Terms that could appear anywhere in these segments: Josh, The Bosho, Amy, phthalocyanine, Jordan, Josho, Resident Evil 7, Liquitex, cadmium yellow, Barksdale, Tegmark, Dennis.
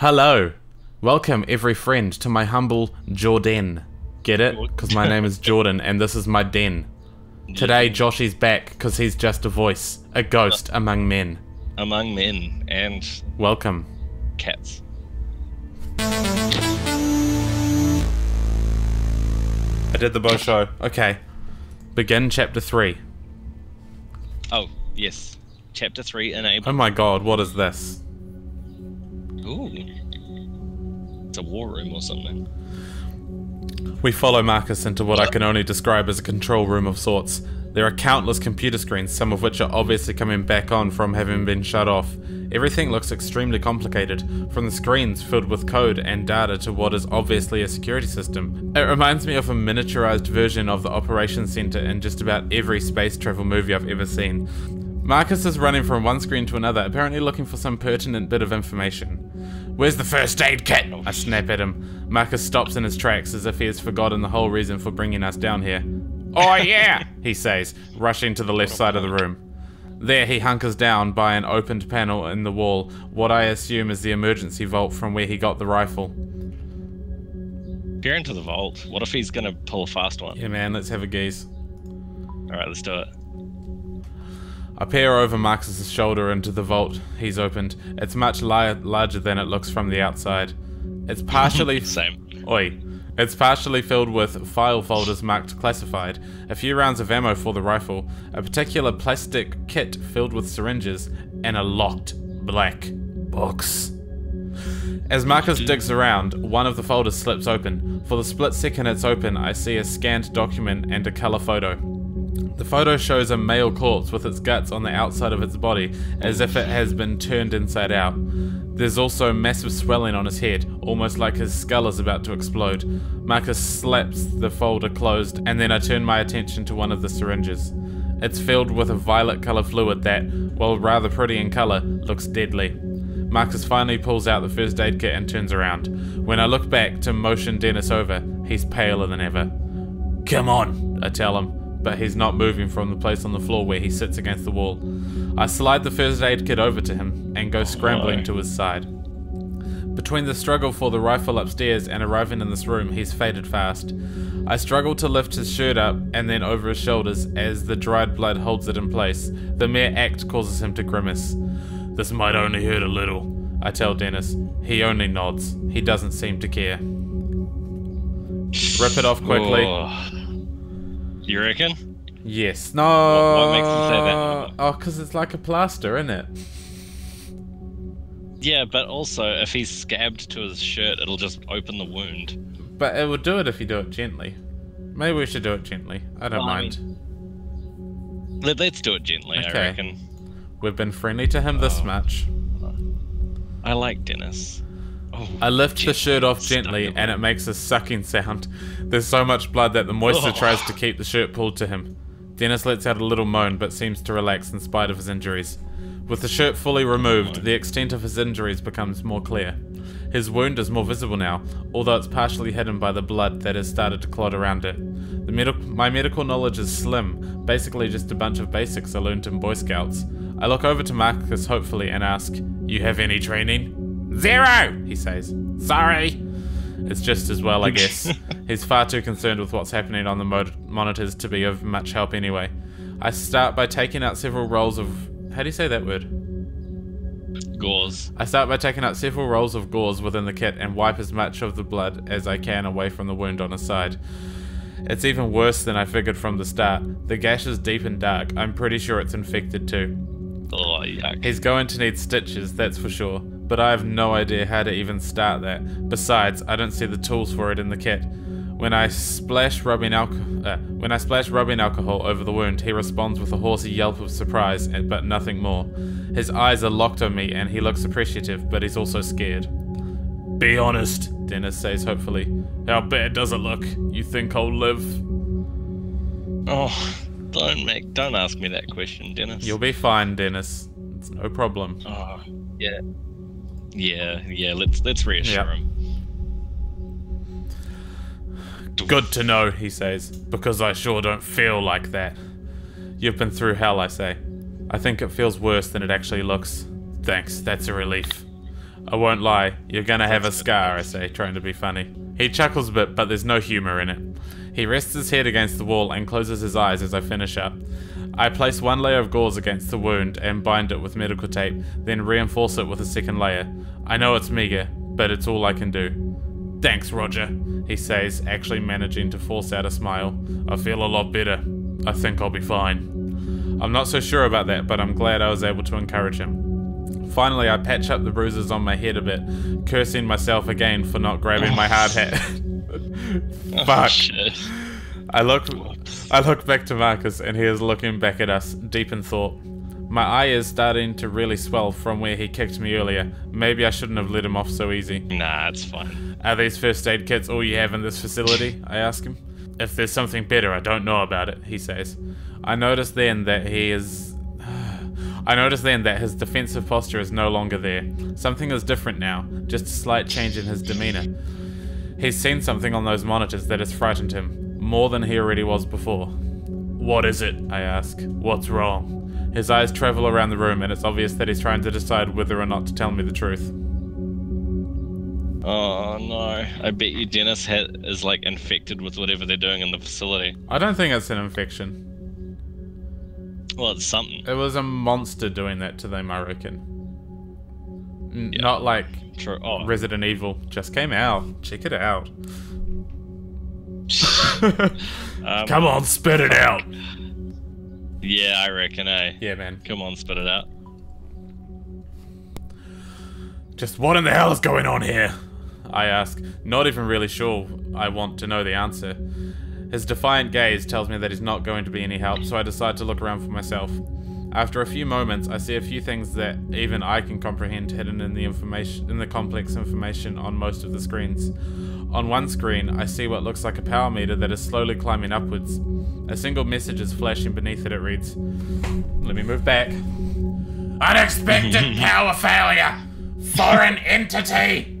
Hello. Welcome, every friend, to my humble Jordan. Get it? Because my name is Jordan, and this is my den. Today, Josh is back, because he's just a voice. A ghost among men. Among men, and... welcome. Cats. I did the Bosho. Okay. Begin chapter 3. Oh, yes. Chapter 3 enabled. Oh my god, what is this? Ooh. It's a war room or something. We follow Marcus into what I can only describe as a control room of sorts. There are countless computer screens, some of which are obviously coming back on from having been shut off. Everything looks extremely complicated, from the screens filled with code and data to what is obviously a security system. It reminds me of a miniaturized version of the operations center in just about every space travel movie I've ever seen. Marcus is running from one screen to another, apparently looking for some pertinent bit of information. "Where's the first aid kit?" I snap at him. Marcus stops in his tracks as if he has forgotten the whole reason for bringing us down here. "Oh yeah," he says, rushing to the left side of the room. There he hunkers down by an opened panel in the wall, what I assume is the emergency vault from where he got the rifle. Get into the vault. What if he's gonna pull a fast one? Yeah man, let's have a geese. Alright, let's do it. I peer over Marcus's shoulder into the vault he's opened. It's much larger than it looks from the outside. It's partially... same. Oi. It's partially filled with file folders marked classified, a few rounds of ammo for the rifle, a particular plastic kit filled with syringes, and a locked black box. As Marcus digs around, one of the folders slips open. For the split second it's open, I see a scanned document and a colour photo. The photo shows a male corpse with its guts on the outside of its body, as if it has been turned inside out. There's also massive swelling on his head, almost like his skull is about to explode. Marcus slaps the folder closed, and then I turn my attention to one of the syringes. It's filled with a violet colour fluid that, while rather pretty in colour, looks deadly. Marcus finally pulls out the first aid kit and turns around. When I look back to motion Dennis over, he's paler than ever. "Come on," I tell him, but he's not moving from the place on the floor where he sits against the wall. I slide the first aid kit over to him and go scrambling to his side. Between the struggle for the rifle upstairs and arriving in this room, he's faded fast. I struggle to lift his shirt up and then over his shoulders as the dried blood holds it in place. The mere act causes him to grimace. "This might only hurt a little," I tell Dennis. He only nods. He doesn't seem to care. Rip it off quickly. Oh. You reckon? Yes. No. What makes you say that? Oh, because it's like a plaster, isn't it? Yeah, but also, if he's scabbed to his shirt, it'll just open the wound. But it will do it if you do it gently. Maybe we should do it gently. I don't mind. I mean, let's do it gently, okay. I reckon. We've been friendly to him this much. I like Dennis. Oh, I lift the shirt off gently and it makes a sucking sound. There's so much blood that the moisture tries to keep the shirt pulled to him. Dennis lets out a little moan but seems to relax in spite of his injuries. With the shirt fully removed, the extent of his injuries becomes more clear. His wound is more visible now, although it's partially hidden by the blood that has started to clot around it. My medical knowledge is slim, basically just a bunch of basics I learned in Boy Scouts. I look over to Marcus hopefully and ask, "You have any training?" "Zero," he says. "Sorry." It's just as well, I guess. He's far too concerned with what's happening on the monitors to be of much help anyway. I start by taking out several rolls of... how do you say that word? Gauze. I start by taking out several rolls of gauze within the kit and wipe as much of the blood as I can away from the wound on his side. It's even worse than I figured from the start. The gash is deep and dark. I'm pretty sure it's infected too. Oh, yuck. He's going to need stitches, that's for sure. But I have no idea how to even start that. Besides, I don't see the tools for it in the kit. When I splash rubbing alcohol over the wound, he responds with a horsey yelp of surprise, but nothing more. His eyes are locked on me and he looks appreciative, but he's also scared. "Be honest," Dennis says hopefully. "How bad does it look? You think I'll live?" Oh, don't ask me that question, Dennis. You'll be fine, Dennis. It's no problem. Oh, yeah. Yeah, let's reassure him. "Good to know," he says, "because I sure don't feel like that." "You've been through hell," I say. "I think it feels worse than it actually looks." "Thanks, that's a relief." I won't lie, you're gonna have a scar, I say, trying to be funny. He chuckles a bit, but there's no humour in it. He rests his head against the wall and closes his eyes as I finish up. I place one layer of gauze against the wound and bind it with medical tape, then reinforce it with a second layer. I know it's meagre, but it's all I can do. Thanks, Roger, he says, actually managing to force out a smile. I feel a lot better. I think I'll be fine. I'm not so sure about that, but I'm glad I was able to encourage him. Finally, I patch up the bruises on my head a bit, cursing myself again for not grabbing my hard hat. Fuck. Oh, I look back to Marcus, and he is looking back at us, deep in thought. My eye is starting to really swell from where he kicked me earlier. Maybe I shouldn't have let him off so easy. Nah, it's fine. Are these first aid kits all you have in this facility? I ask him. If there's something better, I don't know about it, he says. I notice then that his defensive posture is no longer there. Something is different now, just a slight change in his demeanor. He's seen something on those monitors that has frightened him, more than he already was before. What is it? I ask. What's wrong? His eyes travel around the room, and it's obvious that he's trying to decide whether or not to tell me the truth. Oh no, I bet you Dennis is like infected with whatever they're doing in the facility. I don't think it's an infection. Well, it's something. It was a monster doing that to them, I reckon. Yeah. Not like... True. Oh. Resident Evil just came out. Check it out. Come on, spit it out. Yeah, I reckon, eh? Yeah, man. Come on, spit it out. Just what in the hell is going on here? I ask, not even really sure I want to know the answer. His defiant gaze tells me that he's not going to be any help, so I decide to look around for myself. After a few moments, I see a few things that even I can comprehend hidden in the complex information on most of the screens. On one screen, I see what looks like a power meter that is slowly climbing upwards. A single message is flashing beneath it. It reads, let me move back. Unexpected power failure! Foreign entity!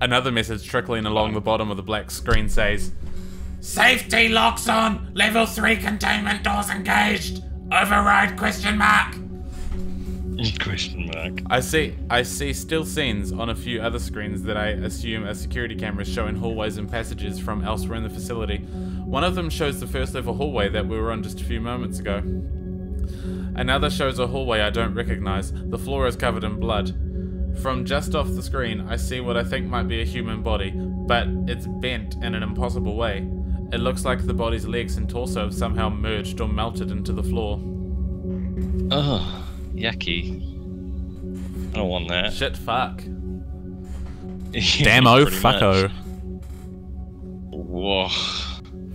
Another message trickling along the bottom of the black screen says, safety locks on! Level 3 containment doors engaged! Override question mark. Question mark. I see still scenes on a few other screens that I assume are security cameras showing hallways and passages from elsewhere in the facility. One of them shows the first level hallway that we were on just a few moments ago. Another shows a hallway I don't recognize. The floor is covered in blood. From just off the screen, I see what I think might be a human body, but it's bent in an impossible way. It looks like the body's legs and torso have somehow merged or melted into the floor. Ugh, yucky. I don't want that. Shit, fuck. Damn-o, fucko. Whoa.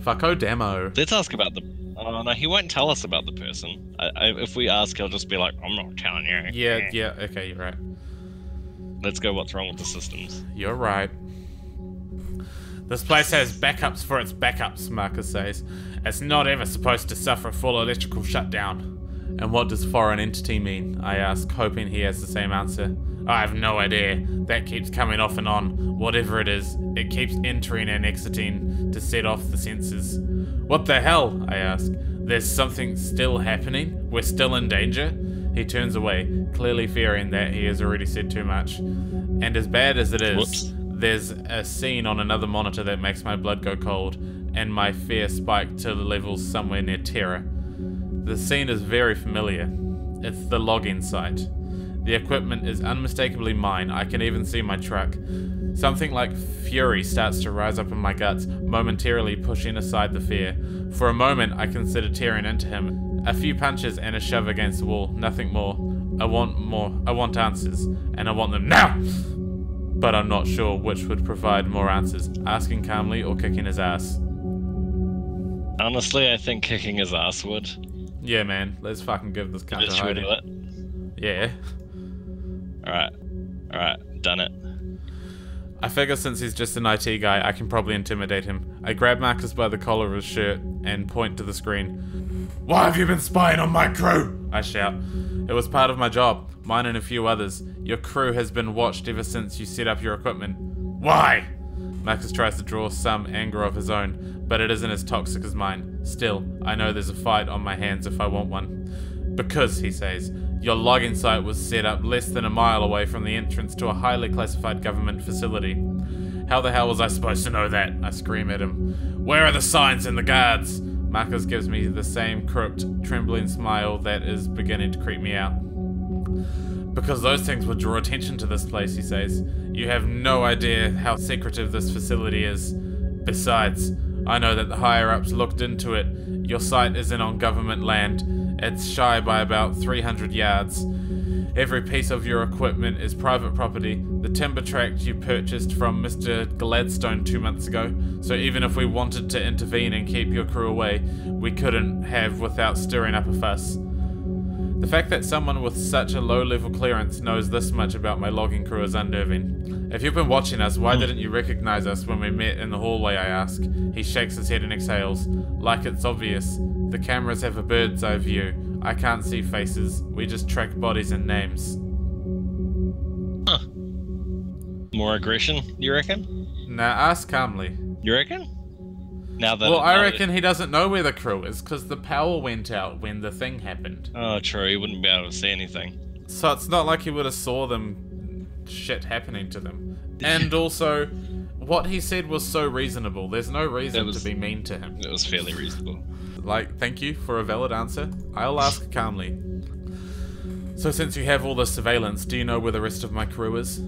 Fucko, damn-o. Let's ask about the... Oh, no, he won't tell us about the person. If we ask, he'll just be like, I'm not telling you. Yeah, okay, you're right. Let's go what's wrong with the systems. You're right. This place has backups for its backups, Marcus says. It's not ever supposed to suffer a full electrical shutdown. And what does foreign entity mean? I ask, hoping he has the same answer. I have no idea. That keeps coming off and on. Whatever it is, it keeps entering and exiting to set off the sensors. What the hell? I ask. There's something still happening? We're still in danger? He turns away, clearly fearing that he has already said too much. And as bad as it is... Whoops. There's a scene on another monitor that makes my blood go cold, and my fear spiked to the levels somewhere near terror. The scene is very familiar. It's the logging site. The equipment is unmistakably mine. I can even see my truck. Something like fury starts to rise up in my guts, momentarily pushing aside the fear. For a moment, I consider tearing into him. A few punches and a shove against the wall, nothing more. I want more. I want answers, and I want them now! But I'm not sure which would provide more answers, asking calmly or kicking his ass. Honestly, I think kicking his ass would. Yeah, man, let's fucking give this cunt a hiding. Yeah. Alright, done it. I figure since he's just an IT guy, I can probably intimidate him. I grab Marcus by the collar of his shirt and point to the screen. Why have you been spying on my crew? I shout. It was part of my job. Mine and a few others. Your crew has been watched ever since you set up your equipment. Why? Marcus tries to draw some anger of his own, but it isn't as toxic as mine. Still, I know there's a fight on my hands if I want one. because, he says, your login site was set up less than a mile away from the entrance to a highly classified government facility. How the hell was I supposed to know that? I scream at him. Where are the signs and the guards? Marcus gives me the same crypt, trembling smile that is beginning to creep me out. Because those things would draw attention to this place, he says. You have no idea how secretive this facility is. Besides, I know that the higher-ups looked into it. Your site isn't on government land. It's shy by about 300 yards. Every piece of your equipment is private property. The timber tract you purchased from Mr. Gladstone 2 months ago. So even if we wanted to intervene and keep your crew away, we couldn't have without stirring up a fuss. The fact that someone with such a low-level clearance knows this much about my logging crew is unnerving. If you've been watching us, why didn't you recognize us when we met in the hallway, I ask. He shakes his head and exhales. Like it's obvious. The cameras have a bird's eye view. I can't see faces. We just track bodies and names. Huh. More aggression, you reckon? Nah, ask calmly. You reckon? Now that well, I reckon he doesn't know where the crew is because the power went out when the thing happened. Oh, true. He wouldn't be able to see anything. So it's not like he would have saw them shit happening to them. And also, what he said was so reasonable. There's no reason to be mean to him. It was fairly reasonable. Like, thank you for a valid answer. I'll ask calmly. So since you have all the surveillance, do you know where the rest of my crew is?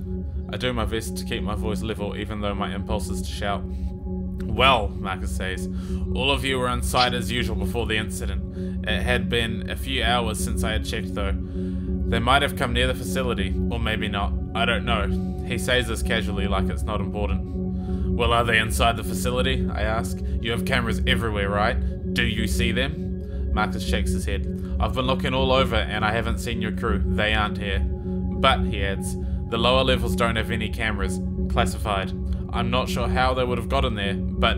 I do my best to keep my voice level, even though my impulse is to shout. Well, Marcus says, all of you were on site as usual before the incident. It had been a few hours since I had checked though. They might have come near the facility, or maybe not. I don't know. He says this casually like it's not important. Well, are they inside the facility? I ask. You have cameras everywhere, right? Do you see them? Marcus shakes his head. I've been looking all over and I haven't seen your crew. They aren't here. But, he adds, the lower levels don't have any cameras. Classified. I'm not sure how they would have gotten there, but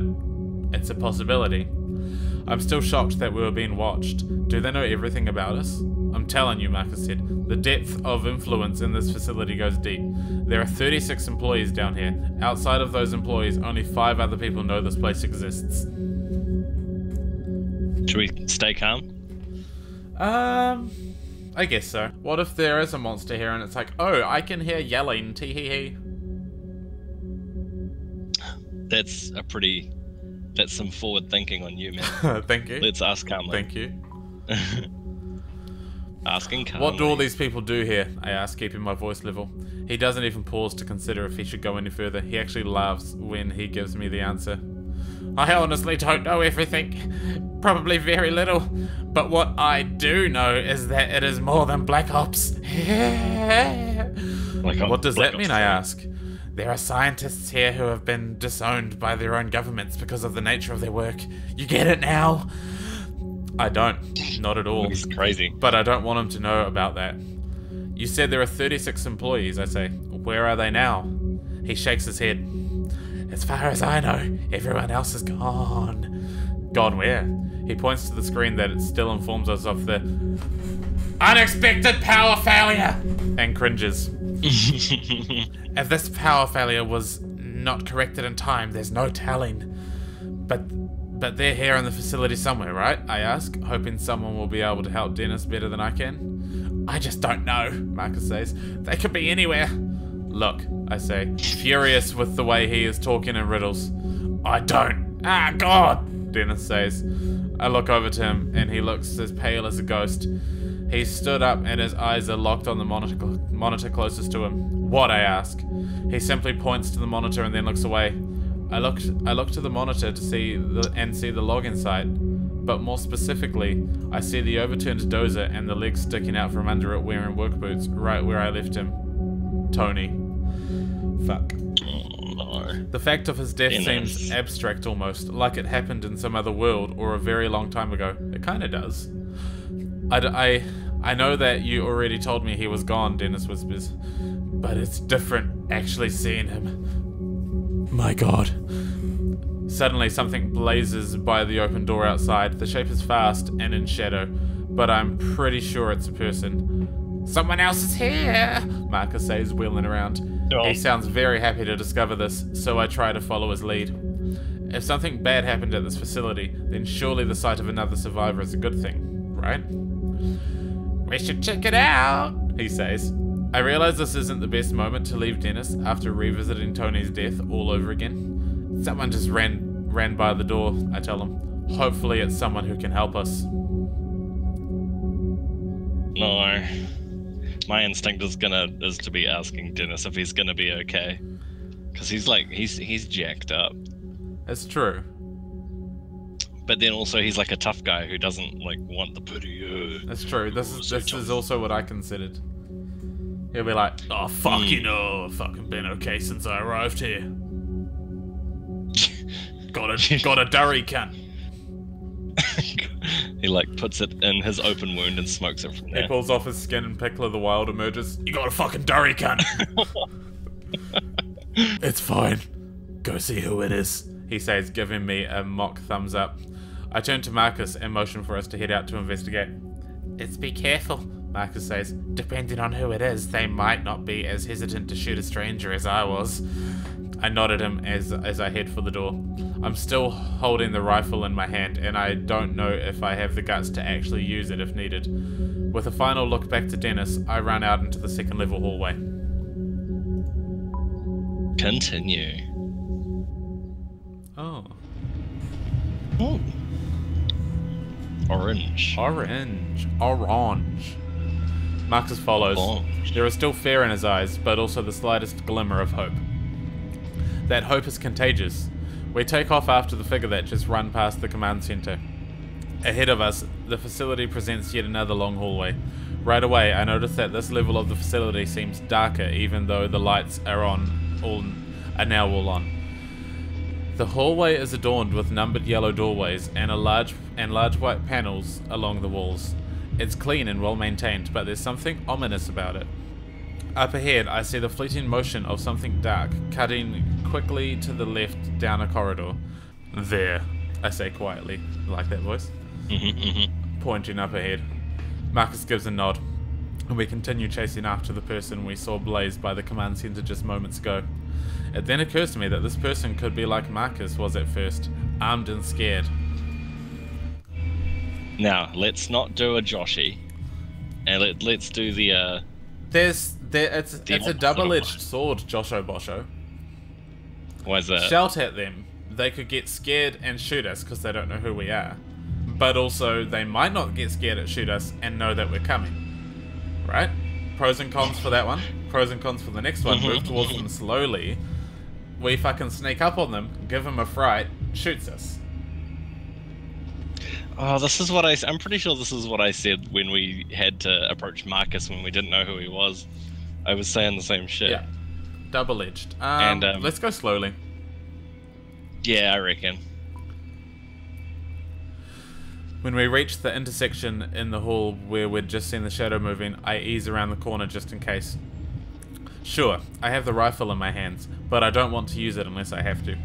it's a possibility. I'm still shocked that we were being watched. Do they know everything about us? I'm telling you, Marcus said, the depth of influence in this facility goes deep. There are 36 employees down here. Outside of those employees, only 5 other people know this place exists. Should we stay calm? I guess so. What if there is a monster here and it's like, oh, I can hear yelling, tee hee hee. That's some forward thinking on you, man. Thank you. Let's ask calmly. Thank you. Asking calmly. What do all these people do here? I ask, keeping my voice level. He doesn't even pause to consider if he should go any further. He actually laughs when he gives me the answer. I honestly don't know everything. Probably very little. But what I do know is that it is more than Black Ops. What does that mean, I ask? There are scientists here who have been disowned by their own governments because of the nature of their work. You get it now? I don't. Not at all. It's crazy. But I don't want him to know about that. You said there are 36 employees, I say. Where are they now? He shakes his head. As far as I know, everyone else is gone. Gone where? He points to the screen that it still informs us of the unexpected power failure and cringes. If this power failure was not corrected in time, there's no telling. But they're here in the facility somewhere, right? I ask, hoping someone will be able to help Dennis better than I can. I just don't know, Marcus says. They could be anywhere. Look, I say, furious with the way he is talking in riddles. I don't. Ah, God, Dennis says. I look over to him, and he looks as pale as a ghost. He stood up and his eyes are locked on the monitor closest to him. What, I ask? He simply points to the monitor and then looks away. I look to the monitor to see the login site, but more specifically, I see the overturned dozer and the legs sticking out from under it wearing work boots right where I left him. Tony. Fuck. Oh, no. The fact of his death seems abstract almost, like it happened in some other world or a very long time ago. It kinda does. I know that you already told me he was gone, Dennis whispers, but it's different actually seeing him. My God. Suddenly something blazes by the open door outside. The shape is fast and in shadow, but I'm pretty sure it's a person. Someone else is here, Marcus says, wheeling around. Oh. He sounds very happy to discover this, so I try to follow his lead. If something bad happened at this facility, then surely the sight of another survivor is a good thing, right? We should check it out, he says. I realize this isn't the best moment to leave Dennis after revisiting Tony's death all over again. Someone just ran by the door, I tell him. Hopefully it's someone who can help us. No. My instinct is to be asking Dennis if he's gonna be okay. Cause he's like, he's jacked up. That's true. But then also he's like a tough guy who doesn't like want the pity. That's true. This is also what I considered. He'll be like, oh fuck, you know, I've fucking been okay since I arrived here. got a durry cunt. He like puts it in his open wound and smokes it from there. He pulls off his skin and Pickler the Wild emerges. You got a fucking durry cunt. It's fine. Go see who it is, he says, giving me a mock thumbs up. I turn to Marcus and motion for us to head out to investigate. Let's be careful, Marcus says. Depending on who it is, they might not be as hesitant to shoot a stranger as I was. I nod at him as I head for the door. I'm still holding the rifle in my hand, and I don't know if I have the guts to actually use it if needed. With a final look back to Dennis, I run out into the second level hallway. Continue. Oh. Oh. Orange. Orange. Orange. Marcus follows. Orange. There is still fear in his eyes, but also the slightest glimmer of hope. That hope is contagious. We take off after the figure that just run past the command center. Ahead of us, the facility presents yet another long hallway. Right away, I notice that this level of the facility seems darker, even though the lights are now all on. The hallway is adorned with numbered yellow doorways and large white panels along the walls. It's clean and well maintained, but there's something ominous about it. Up ahead, I see the fleeting motion of something dark, cutting quickly to the left down a corridor. There, I say quietly, like that voice, pointing up ahead. Marcus gives a nod, and we continue chasing after the person we saw blaze by the command center just moments ago. It then occurs to me that this person could be like Marcus was at first, armed and scared. Now, let's not do a Joshy, and let's do the, It's a double-edged sword, Josho Bosho. Why is that? Shout at them. They could get scared and shoot us because they don't know who we are. But also, they might not get scared and shoot us and know that we're coming. Right? Pros and cons for that one. Pros and cons for the next one. Move towards them slowly. We fucking sneak up on them, give them a fright, shoots us. Oh, this is what I'm pretty sure this is what I said when we had to approach Marcus when we didn't know who he was. I was saying the same shit. Yeah, double-edged. And let's go slowly. Yeah, I reckon. When we reach the intersection in the hall where we'd just seen the shadow moving, I ease around the corner just in case. Sure, I have the rifle in my hands, but I don't want to use it unless I have to.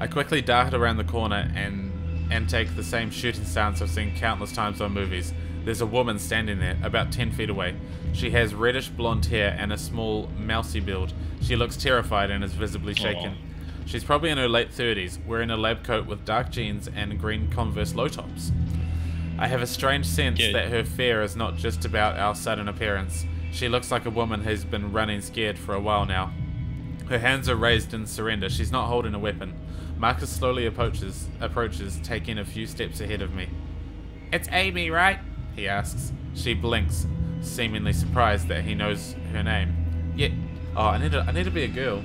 I quickly dart around the corner and take the same shooting stance I've seen countless times on movies. There's a woman standing there, about 10 feet away. She has reddish blonde hair and a small, mousy build. She looks terrified and is visibly shaken. Aww. She's probably in her late 30s, wearing a lab coat with dark jeans and green Converse low tops. I have a strange sense that her fear is not just about our sudden appearance. She looks like a woman who's been running scared for a while now. Her hands are raised in surrender. She's not holding a weapon. Marcus slowly approaches, taking a few steps ahead of me. It's Amy, right? He asks. She blinks, seemingly surprised that he knows her name. Yeah. Oh, I need to be a girl.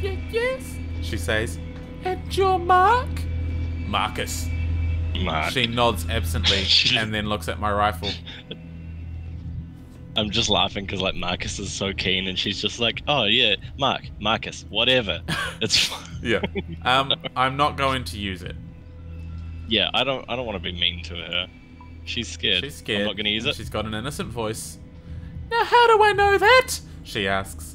Yes, she says. And your mark? Marcus. Mark. She nods absently and then looks at my rifle. I'm just laughing because like Marcus is so keen and she's just like, oh yeah, Marcus, whatever. It's fine. Yeah. I'm not going to use it. Yeah, I don't want to be mean to her. She's scared. She's scared. I'm not going to use it. She's got an innocent voice. Now how do I know that? She asks.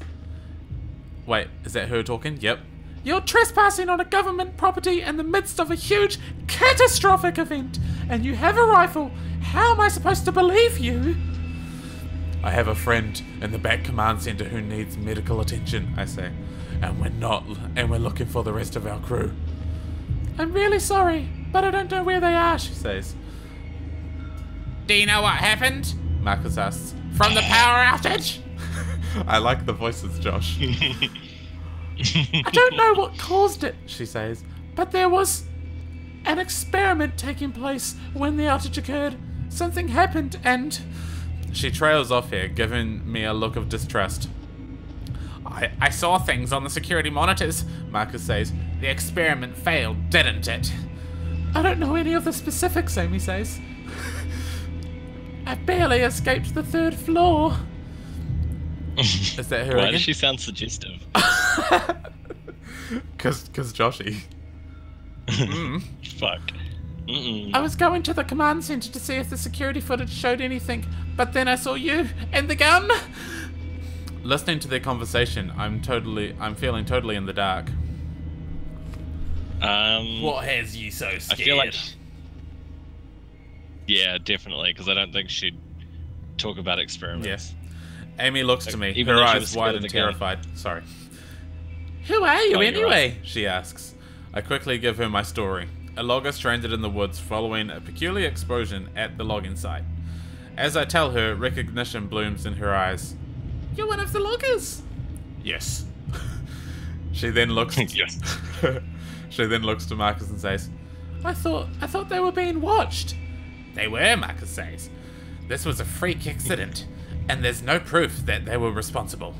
Wait, is that her talking? Yep. You're trespassing on a government property in the midst of a huge catastrophic event and you have a rifle. How am I supposed to believe you? I have a friend in the back command center who needs medical attention, I say, and we're looking for the rest of our crew. I'm really sorry, but I don't know where they are, she says. Do you know what happened? Marcus asks, from the power outage? I like the voices, Josh. I don't know what caused it, she says, but there was an experiment taking place when the outage occurred. Something happened and... She trails off here, giving me a look of distrust. I saw things on the security monitors, Marcus says. The experiment failed, didn't it? I don't know any of the specifics, Amy says. I barely escaped the third floor. Is that her? Why does she sound suggestive? Cause Joshy. Fuck. I was going to the command center to see if the security footage showed anything, but then I saw you and the gun. Listening to their conversation, I'm feeling totally in the dark. What has you so scared? I feel like, yeah, definitely, because I don't think she'd talk about experiments. Yes. Amy looks to me, her eyes wide and terrified. Sorry. Who are you anyway? Right. She asks. I quickly give her my story. A logger stranded in the woods following a peculiar explosion at the logging site. As I tell her, recognition blooms in her eyes. You're one of the loggers. Yes. She then looks. Yes. She then looks to Marcus and says, "I thought they were being watched." They were, Marcus says. This was a freak accident, and there's no proof that they were responsible.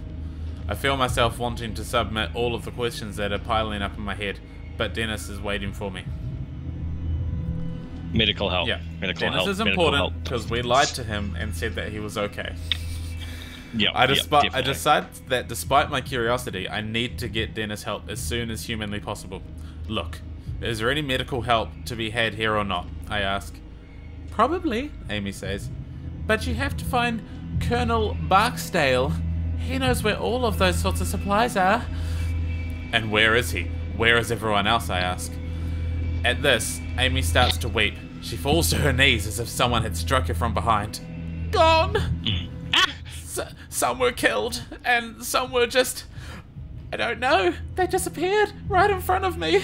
I feel myself wanting to submit all of the questions that are piling up in my head, but Dennis is waiting for me. Medical help. Yeah. Dennis is important because we lied to him and said that he was okay. Yeah. I decide that despite my curiosity, I need to get Dennis help as soon as humanly possible. Look, is there any medical help to be had here or not? I ask. Probably, Amy says. But you have to find Colonel Barksdale. He knows where all of those sorts of supplies are. And where is he? Where is everyone else, I ask. At this, Amy starts to weep. She falls to her knees as if someone had struck her from behind. Gone! Some were killed, and some were just... I don't know. They disappeared right in front of me.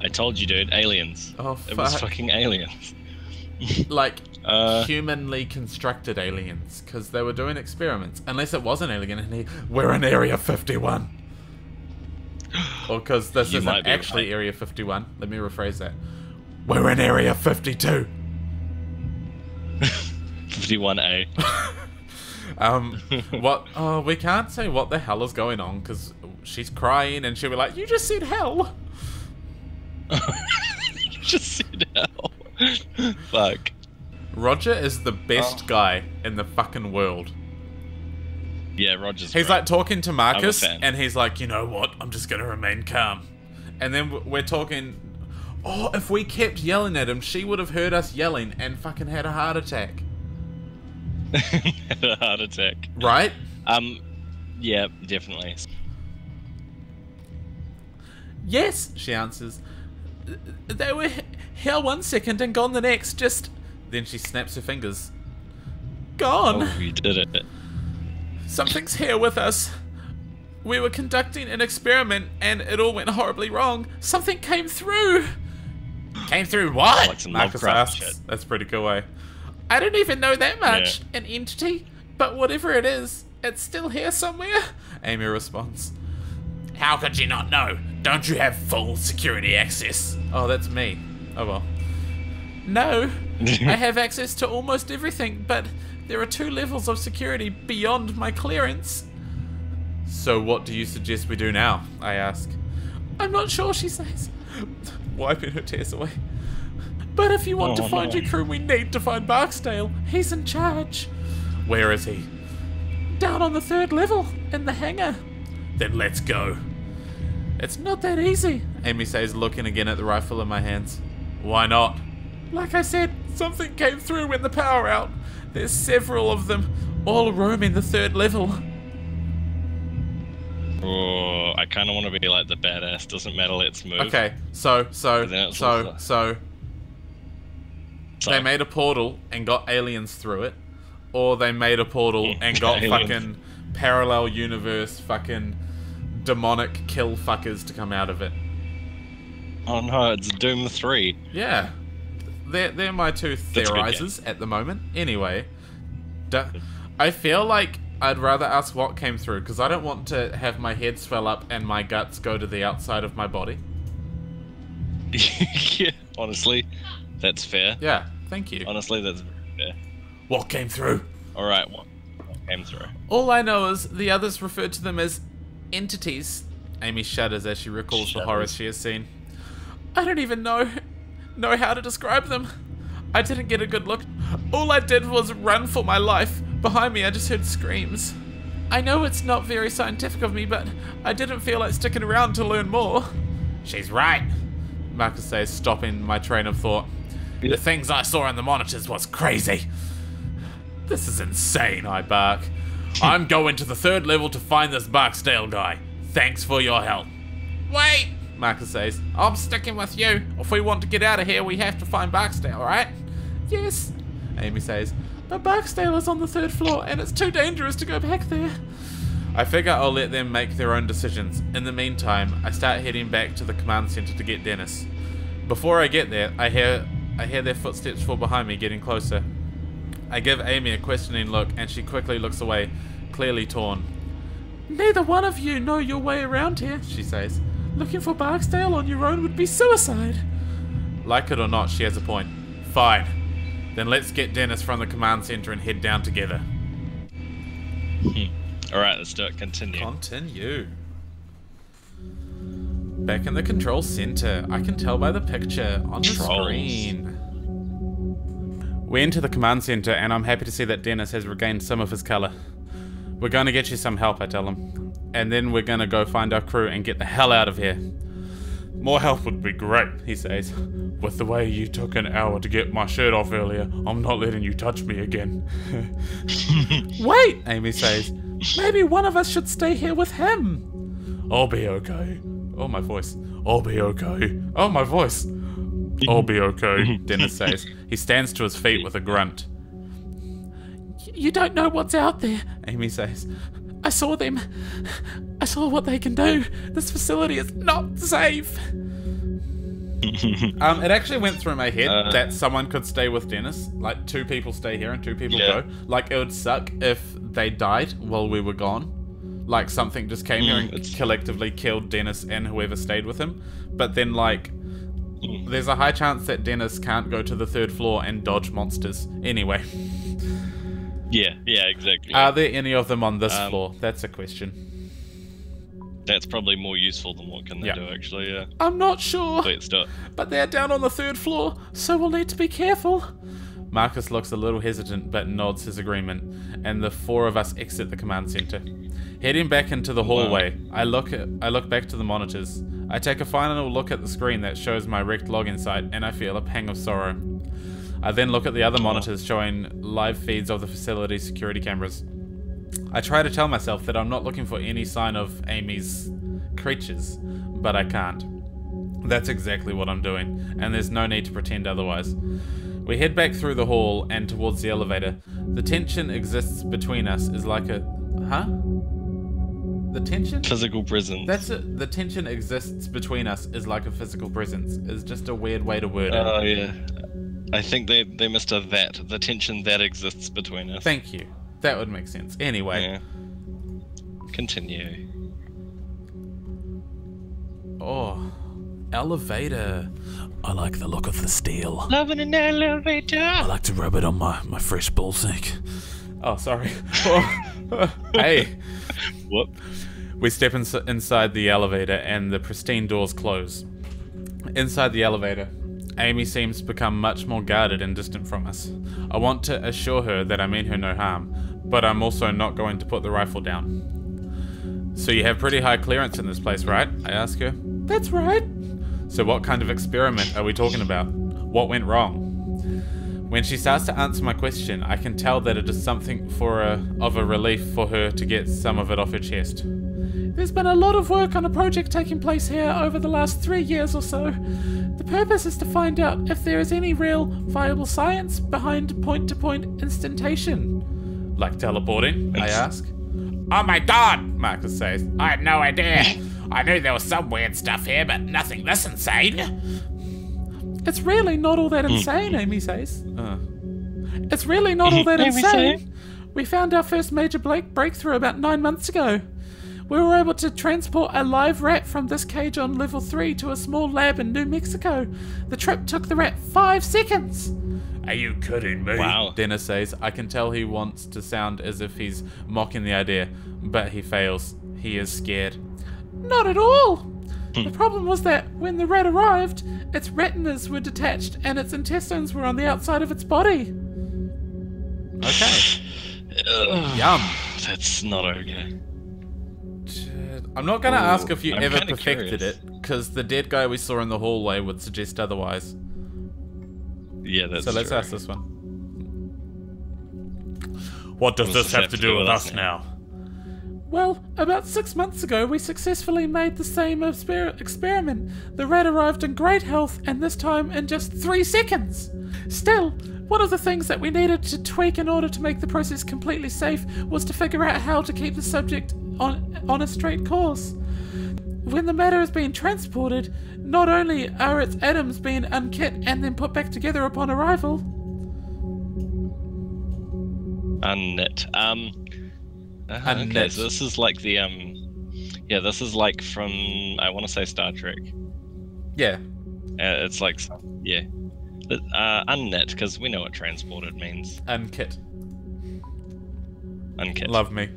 I told you, dude. Aliens. Oh, fuck. It was fucking aliens. Like, humanly constructed aliens, because they were doing experiments. Unless it was an alien and we're in Area 51. Or because this isn't actually right. Area 51. Let me rephrase that. We're in Area 52. 51A. We can't say what the hell is going on, because she's crying and she'll be like, you just said hell. You just said hell. Fuck. Roger is the best guy in the fucking world. Yeah, Roger's great. Like talking to Marcus and he's like, you know what, I'm just gonna remain calm. And then we're talking, oh, if we kept yelling at him, she would have heard us yelling and fucking had a heart attack. Had a heart attack. Right? Yeah, definitely. Yes, she answers. They were here one second and gone the next, just... Then she snaps her fingers. Gone! Oh, we did it. Something's here with us. We were conducting an experiment and it all went horribly wrong. Something came through. Came through what? Like some Marcus asks. That's pretty cool, eh? I don't even know that much. Yeah. An entity? But whatever it is, it's still here somewhere? Amy responds. How could you not know? Don't you have full security access? Oh, that's me. Oh well. No. I have access to almost everything, but... There are two levels of security beyond my clearance. So what do you suggest we do now? I ask. I'm not sure, she says, wiping her tears away. But if you want to find your crew, we need to find Barksdale. He's in charge. Where is he? Down on the third level, in the hangar. Then let's go. It's not that easy, Amy says, looking again at the rifle in my hands. Why not? Like I said, something came through when the power out. There's several of them, all roaming the third level. Oh, I kind of want to be like the badass. Doesn't matter, let's move. Okay, so they made a portal and got aliens through it, or they made a portal and got fucking parallel universe fucking demonic kill fuckers to come out of it. Oh no, it's Doom 3. Yeah. They're my two theorizers at the moment. Anyway, I feel like I'd rather ask what came through, because I don't want to have my head swell up and my guts go to the outside of my body. Yeah, honestly, that's fair. Yeah, thank you. Honestly, that's fair. What came through? Alright, what came through? All I know is the others refer to them as entities. Amy shudders as she recalls the horrors she has seen. I don't even know how to describe them. I didn't get a good look. All I did was run for my life. Behind me, I just heard screams. I know it's not very scientific of me, but I didn't feel like sticking around to learn more. She's right, Marcus says, stopping my train of thought. The things I saw on the monitors was crazy. This is insane, I bark. I'm going to the third level to find this Barksdale guy. Thanks for your help. Wait, Marcus says. I'm sticking with you. If we want to get out of here, we have to find Barksdale, right? Yes, Amy says. But Barksdale is on the third floor, and it's too dangerous to go back there. I figure I'll let them make their own decisions. In the meantime, I start heading back to the command center to get Dennis. Before I get there, I hear their footsteps fall behind me, getting closer. I give Amy a questioning look, and she quickly looks away, clearly torn. Neither one of you know your way around here, she says. Looking for Barksdale on your own would be suicide. Like it or not, she has a point. Fine. Then let's get Dennis from the command center and head down together. Alright, let's do it. Continue. Back in the control center. I can tell by the picture on the screen. We're into the command center, and I'm happy to see that Dennis has regained some of his color. We're going to get you some help, I tell him. And then we're going to go find our crew and get the hell out of here. More help would be great, he says. With the way you took an hour to get my shirt off earlier, I'm not letting you touch me again. Wait, Amy says. Maybe one of us should stay here with him. I'll be okay. Oh, my voice. I'll be okay. Oh, my voice. I'll be okay, Dennis says. He stands to his feet with a grunt. You don't know what's out there, Amy says. I saw them. I saw what they can do. This facility is not safe. It actually went through my head that someone could stay with Dennis. Like, two people stay here and two people go. Like, it would suck if they died while we were gone. Like, something just came here and collectively killed Dennis and whoever stayed with him. But then, like, there's a high chance that Dennis can't go to the third floor and dodge monsters. Anyway. Yeah, exactly. Are there any of them on this floor? That's a question. That's probably more useful than what can they do, actually. Yeah. I'm not sure. Let's do it. But they're down on the third floor, so we'll need to be careful. Marcus looks a little hesitant, but nods his agreement, and the four of us exit the command center. Heading back into the hallway, I look back to the monitors. I take a final look at the screen that shows my wrecked login site, and I feel a pang of sorrow. I then look at the other monitors showing live feeds of the facility's security cameras. I try to tell myself that I'm not looking for any sign of Amy's creatures, but I can't. That's exactly what I'm doing, and there's no need to pretend otherwise. We head back through the hall and towards the elevator. The tension exists between us is like a... Huh? The tension? Physical presence. That's it. The tension exists between us is like a physical presence. It's just a weird way to word it. Oh, yeah. I think they missed a that. The tension that exists between us. Thank you. That would make sense. Anyway. Yeah. Continue. Oh. Elevator. I like the look of the steel. Loving an elevator. I like to rub it on my fresh ballsack. Oh, sorry. Oh. Hey. Whoop. We step inside the elevator and the pristine doors close. Inside the elevator, Amy seems to become much more guarded and distant from us. I want to assure her that I mean her no harm, but I'm also not going to put the rifle down. So you have pretty high clearance in this place, right? I ask her. That's right. So what kind of experiment are we talking about? What went wrong? When she starts to answer my question, I can tell that it is something of a relief for her to get some of it off her chest. There's been a lot of work on a project taking place here over the last 3 years or so. The purpose is to find out if there is any real, viable science behind point-to-point instantation. Like teleporting, I ask. Oh my god, Marcus says. I had no idea. I knew there was some weird stuff here, but nothing this insane. It's really not all that insane, Amy says. It's really not all that insane. We found our first major breakthrough about 9 months ago. We were able to transport a live rat from this cage on level 3 to a small lab in New Mexico. The trip took the rat 5 seconds. Are you kidding me? Wow. Dennis says, I can tell he wants to sound as if he's mocking the idea, but he fails. He is scared. Not at all. The problem was that when the rat arrived, its retinas were detached and its intestines were on the outside of its body. Okay. Yum. That's not okay. I'm not going to ask if you ever perfected it, because the dead guy we saw in the hallway would suggest otherwise. Yeah, that's true. So let's ask this one. What does this have to do with us now? Well, about 6 months ago, we successfully made the same experiment. The rat arrived in great health, and this time in just 3 seconds. Still, one of the things that we needed to tweak in order to make the process completely safe was to figure out how to keep the subject on a straight course. When the matter is being transported, not only are its atoms being unkit and then put back together upon arrival. Unknit. Okay, so this is like the yeah, this is like from, I want to say, Star Trek. Yeah. It's like, yeah, unknit, because we know what transported means. Unkit. Unkit. Love me.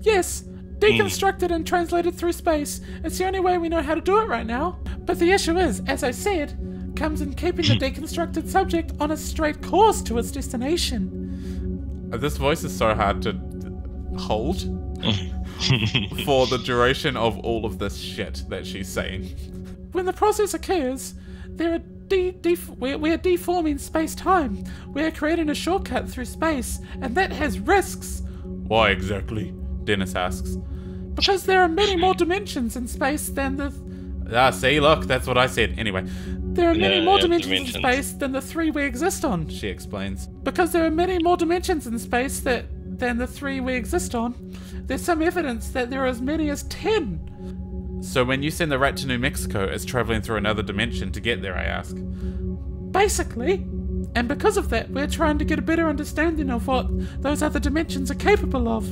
Yes. Deconstructed and translated through space. It's the only way we know how to do it right now. But the issue is, as I said, comes in keeping the deconstructed subject on a straight course to its destination. This voice is so hard to hold for the duration of all of this shit that she's saying. When the process occurs, there are we are deforming space-time. We are creating a shortcut through space, and that has risks. Why exactly? Dennis asks. Because there are many more dimensions in space than the... see, look, that's what I said. Anyway. There are many more dimensions in space than the three we exist on, she explains. Because there are many more dimensions in space than the three we exist on. There's some evidence that there are as many as 10. So when you send the rat to New Mexico, it's traveling through another dimension to get there, I ask. Basically. And because of that, we're trying to get a better understanding of what those other dimensions are capable of.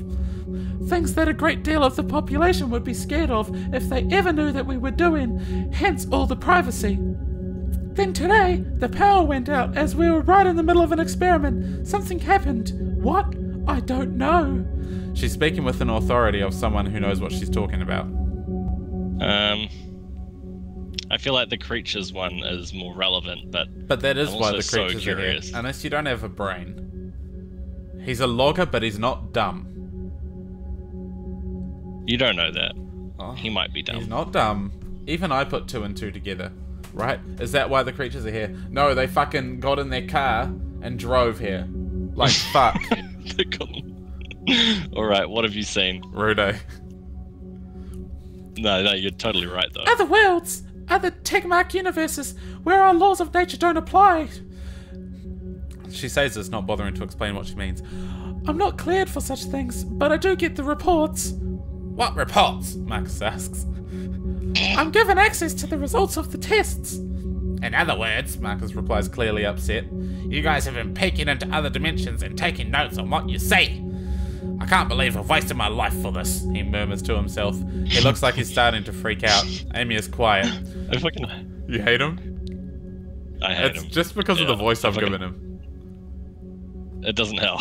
Things that a great deal of the population would be scared of if they ever knew that we were doing, hence all the privacy. Then today, the power went out as we were right in the middle of an experiment. Something happened. What? I don't know. She's speaking with an authority of someone who knows what she's talking about. I feel like the creatures one is more relevant, but that is why the creatures are here. Unless you don't have a brain. He's a logger, but he's not dumb. You don't know that. Oh, he might be dumb. He's not dumb. Even I put 2 and 2 together, right? Is that why the creatures are here? No, they fucking got in their car and drove here. Like, fuck. Alright, what have you seen? Rudo. No, you're totally right, though. Other worlds! Other Tegmark universes where our laws of nature don't apply! She says it's not bothering to explain what she means. I'm not cleared for such things, but I do get the reports. What reports? Max asks. I'm given access to the results of the tests. In other words, Marcus replies, clearly upset, you guys have been peeking into other dimensions and taking notes on what you see. I can't believe I've wasted my life for this, he murmurs to himself. He looks like he's starting to freak out. Amy is quiet. I fucking... You hate him? I hate him. It's just because of the voice I've given him. It doesn't help.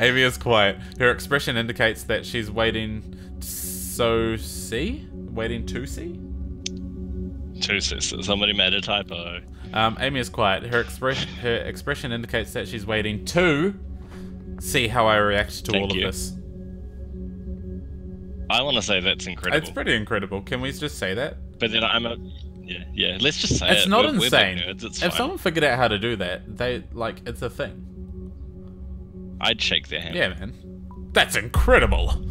Amy is quiet. Her expression indicates that she's waiting to see. Somebody made a typo. Amy is quiet. Her expression indicates that she's waiting to see how I react to all of this. I want to say that's incredible. It's pretty incredible. Can we just say that? But then I'm a... Yeah. Let's just say it's not insane. It's if someone figured out how to do that, it's a thing. I'd shake their hand. Yeah, man. That's incredible.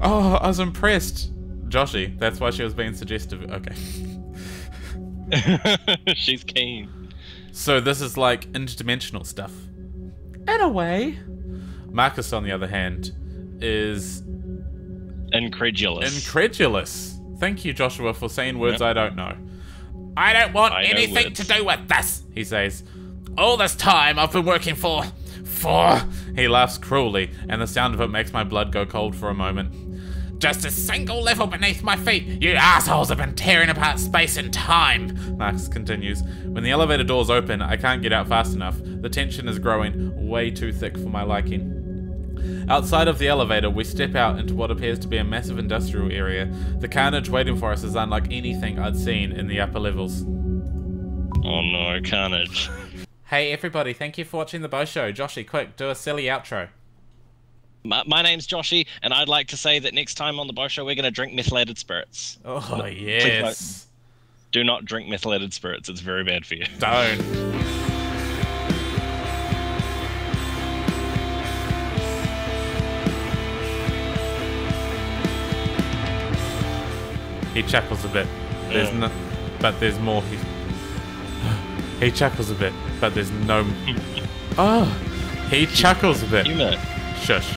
Oh, I was impressed. Joshy, that's why she was being suggestive. Okay. She's keen. So this is like interdimensional stuff. In a way. Marcus, on the other hand, is... Incredulous. Thank you, Joshua, for saying words I don't know. I don't want anything to do with this, he says. All this time I've been working for... He laughs cruelly, and the sound of it makes my blood go cold for a moment. Just a single level beneath my feet. You assholes have been tearing apart space and time. Max continues. When the elevator doors open, I can't get out fast enough. The tension is growing way too thick for my liking. Outside of the elevator, we step out into what appears to be a massive industrial area. The carnage waiting for us is unlike anything I'd seen in the upper levels. Oh no, carnage. Hey everybody, thank you for watching The Bosho. Joshy, quick, do a silly outro. My name's Joshy, and I'd like to say that next time on The Bosho, we're going to drink methylated spirits. Oh, no, yes. Do not drink methylated spirits. It's very bad for you. Don't. He chuckles a bit. There's no, but there's more. He chuckles a bit, but there's no... Oh, he chuckles a bit. Shush.